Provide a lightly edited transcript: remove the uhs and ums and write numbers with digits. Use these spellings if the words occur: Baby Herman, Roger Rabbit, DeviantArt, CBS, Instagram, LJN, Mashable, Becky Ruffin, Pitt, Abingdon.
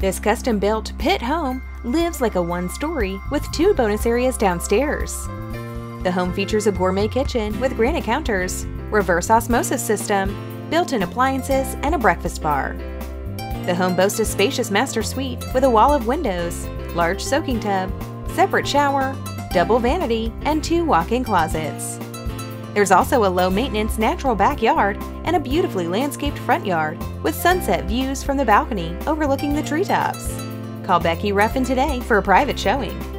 This custom-built Pitt home lives like a one-story with 2 bonus areas downstairs. The home features a gourmet kitchen with granite counters, reverse osmosis system, built-in appliances, and a breakfast bar. The home boasts a spacious master suite with a wall of windows, large soaking tub, separate shower, double vanity, and 2 walk-in closets. There's also a low-maintenance natural backyard and a beautifully landscaped front yard with sunset views from the balcony overlooking the treetops. Call Becky Ruffin today for a private showing.